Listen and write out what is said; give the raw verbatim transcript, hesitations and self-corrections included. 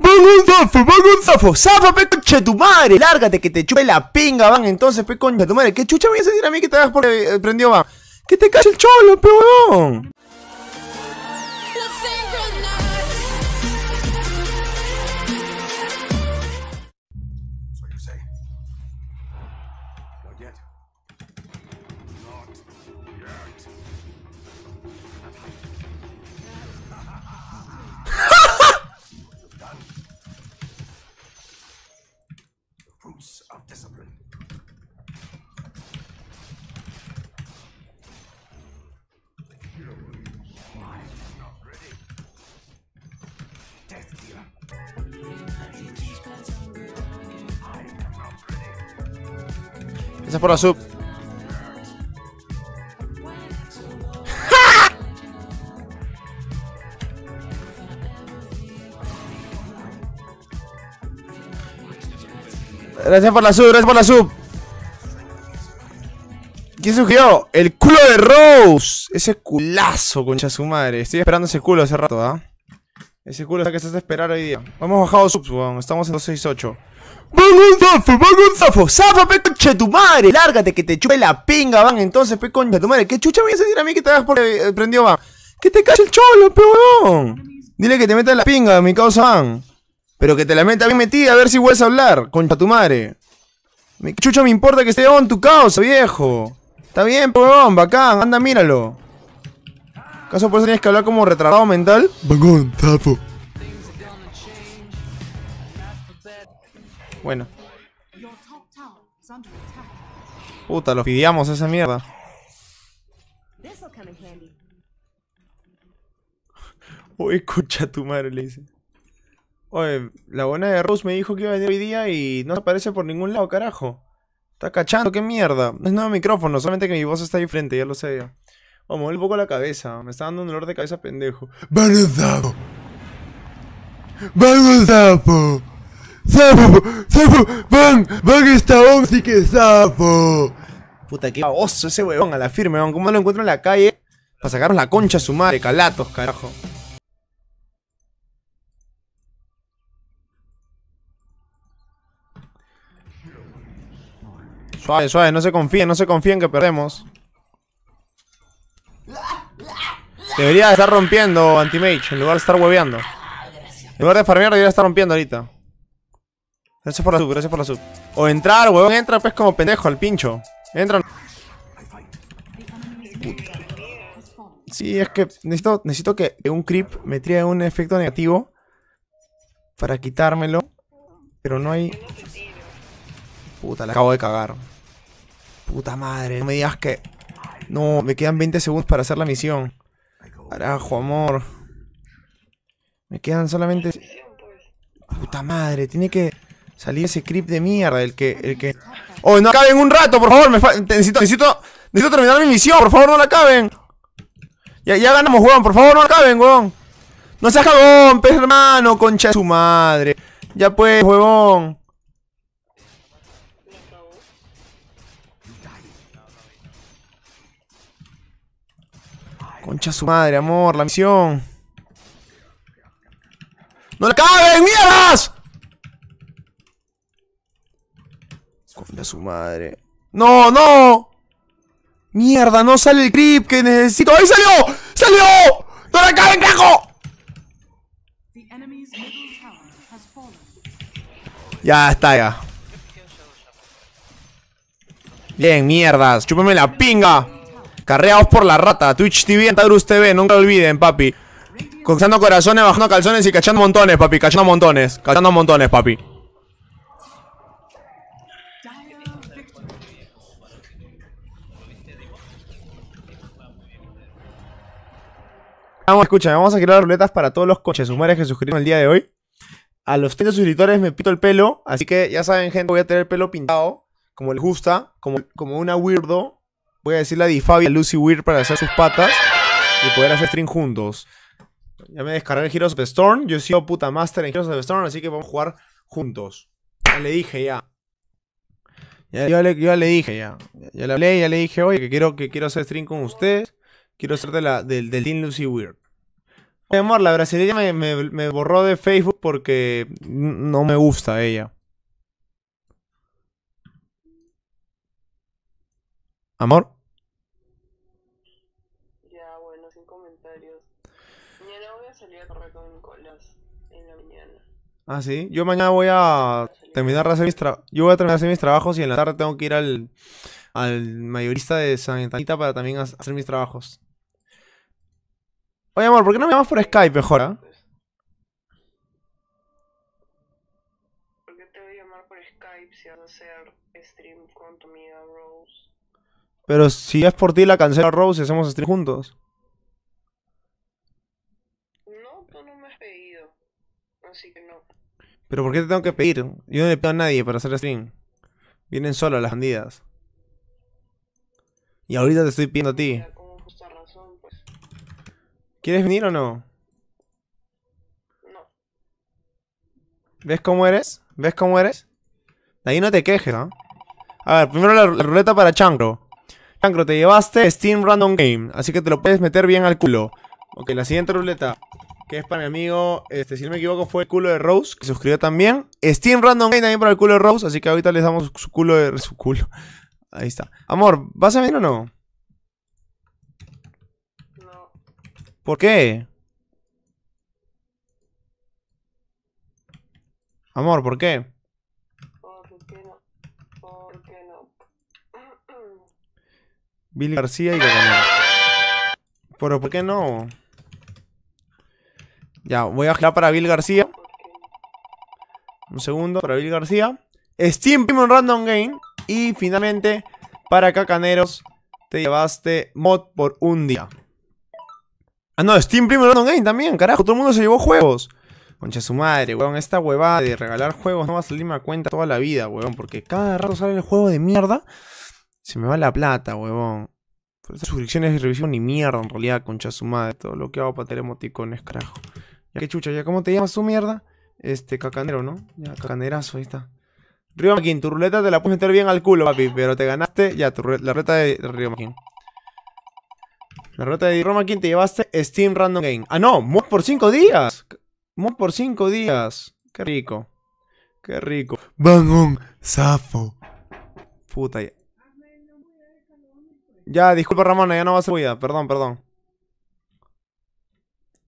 Vamos, Zafo, vamos, Zafo, Zafo, pe concha tu madre. Lárgate que te chupe la pinga, van. Entonces, pe concha tu madre. ¿Qué chucha me vas a decir a mí que te hagas por eh, prendió, van? Que te cache el cholo, pe huevón. Of discipline. Esa es por la sub. Gracias por la sub, gracias por la sub. ¿Quién sugirió? El culo de Rose. Ese culazo, concha su madre. Estoy esperando ese culo hace rato, ¿ah? ¿eh? Ese culo está que se hace esperar hoy día. Hemos bajado subs, weón. Estamos en doscientos sesenta y ocho. ¡Vamos, Zafo! ¡Vamos, Zafo! ¡Zafo, pe concha tu madre! Lárgate que te chupe la pinga, van. Entonces, pe concha tu madre. ¿Qué chucha me vas a decir a mí que te hagas por eh, prendió, van? Que te cache el cholo, pe weón. Dile que te meta la pinga, mi causa, van. Pero que te la meta bien metida, a ver si vuelves a hablar, concha tu madre. Me chucha me importa que esté on tu causa, viejo. Está bien, pebón, bacán, anda, míralo. ¿Acaso por eso tienes que hablar como retardado mental? Vagón, Zafo. Bueno. Puta, los fideamos a esa mierda. Uy, concha tu madre, le dice. Oye, la buena de Rose me dijo que iba a venir hoy día y no aparece por ningún lado, carajo. Está cachando, qué mierda. No es nuevo micrófono, solamente que mi voz está diferente, ya lo sé yo. Vamos, mover un poco la cabeza, me está dando un dolor de cabeza pendejo. ¡Vamos, Zafo! ¡Vamos, Zafo! ¡Zafo! ¡Zafo! ¡Van! ¡Van esta onda sí que Zafo! Puta, qué baboso ese huevón, a la firme, weón. ¿Cómo lo encuentro en la calle? Para sacarnos la concha a su madre, calatos, carajo. Suave, suave, no se confíen, no se confíen que perdemos. Debería estar rompiendo Antimage, en lugar de estar hueveando. En lugar de farmear, debería estar rompiendo ahorita. Gracias por la sub, gracias por la sub. O entrar, huevón, entra pues como pendejo, al pincho. Entra. Sí, es que necesito, necesito que un creep me tire un efecto negativo para quitármelo. Pero no hay... Puta, la acabo de cagar. Puta madre, no me digas que... No, me quedan veinte segundos para hacer la misión. Carajo, amor. Me quedan solamente... Puta madre, tiene que salir ese creep de mierda, el que... El que... ¡Oh, no acaben un rato, por favor! Me fa... necesito, necesito... Necesito terminar mi misión, por favor, no la acaben. Ya, ya ganamos, weón, por favor, no la acaben, weón. No seas cagón, pez hermano, concha de su madre. Ya pues, huevón. Concha su madre, amor, la misión. ¡No la caben, mierdas! Concha su madre. ¡No, no! ¡Mierda, no sale el creep que necesito! ¡Ahí salió! ¡Salió! ¡No la caben, carajo! Ya está, ya. Bien, mierdas. Chúpame la pinga. Carreados por la rata, Twitch T V, Antaurus T V, nunca lo olviden, papi. Coxando corazones, bajando calzones y cachando montones, papi, cachando montones, cachando montones, papi. Vamos, escúchame, vamos a crear ruletas para todos los coches sumarios que suscribieron el día de hoy. A los treinta suscriptores me pito el pelo, así que ya saben, gente, voy a tener el pelo pintado, como les gusta, como, como una weirdo. Voy a decirle a Difabia, Lucy Weird para hacer sus patas y poder hacer stream juntos. Ya me descargué el Heroes of the Storm. Yo he sido puta master en Heroes of the Storm, así que vamos a jugar juntos. Ya le dije ya. Ya, ya, le, ya le dije ya. Ya, ya le hablé, ya le dije, oye, que quiero, que quiero hacer stream con ustedes. Quiero ser de la, del, del Team Lucy Weird. Mi amor, la brasileña me, me, me borró de Facebook porque no me gusta ella. Amor. Ya, bueno, sin comentarios. Mañana voy a salir a correr con Nicolás en la mañana. Ah, sí. Yo mañana voy a terminar de hacer mis trabajos. Yo voy a terminar de hacer mis trabajos y en la tarde tengo que ir al, al mayorista de Santa Anita para también hacer mis trabajos. Oye, amor, ¿por qué no me llamas por Skype mejor? ¿Eh? ¿Por qué te voy a llamar por Skype si vas a hacer stream con tu amiga Rose? Pero si es por ti la cancela Rose y hacemos stream juntos. No, tú no me has pedido. Así que no. ¿Pero por qué te tengo que pedir? Yo no le pido a nadie para hacer stream. Vienen solas las bandidas. Y ahorita te estoy pidiendo a ti. ¿Quieres venir o no? No. ¿Ves cómo eres? ¿Ves cómo eres? De ahí no te quejes, ¿no? A ver, primero la, la ruleta para Chancro. Chancro, te llevaste Steam Random Game, así que te lo puedes meter bien al culo. Ok, la siguiente ruleta, que es para mi amigo, este, si no me equivoco, fue el culo de Rose, que se suscribió también. Steam Random Game también para el culo de Rose, así que ahorita les damos su culo de... su culo. Ahí está. Amor, ¿vas a venir o no? ¿Por qué? Amor, ¿por qué? ¿Por qué no? ¿Por qué no? Billy García y Gaganera. Pero ¿por qué no? Ya, voy a girar para Bill García. Un segundo, para Bill García. Steam Premium Random Game. Y finalmente, para Cacaneros, te llevaste mod por un día. Ah, no, Steam Premium Random Game también, carajo, todo el mundo se llevó juegos. Concha su madre, weón, esta huevada de regalar juegos no va a salirme a cuenta toda la vida, weón. Porque cada rato sale el juego de mierda, se me va la plata, weón. Pero estas suscripciones y revisión ni mierda, en realidad, concha su madre. Todo lo que hago para tener emoticones, carajo. Ya que chucha, ya cómo te llamas tu mierda. Este, cacanero, ¿no? Ya, cacanerazo, ahí está. Río Maquín, tu ruleta te la puedes meter bien al culo, papi. Pero te ganaste, ya, tu, la reta de Río Maquín. La ruleta de Roma, ¿quién te llevaste? Steam Random Game. Ah, no, mod por cinco días. Mod por cinco días. Qué rico. Qué rico. Bangón, Safo. Puta ya. Ya, disculpa, Ramona, ya no va a ser cuida. Perdón, perdón.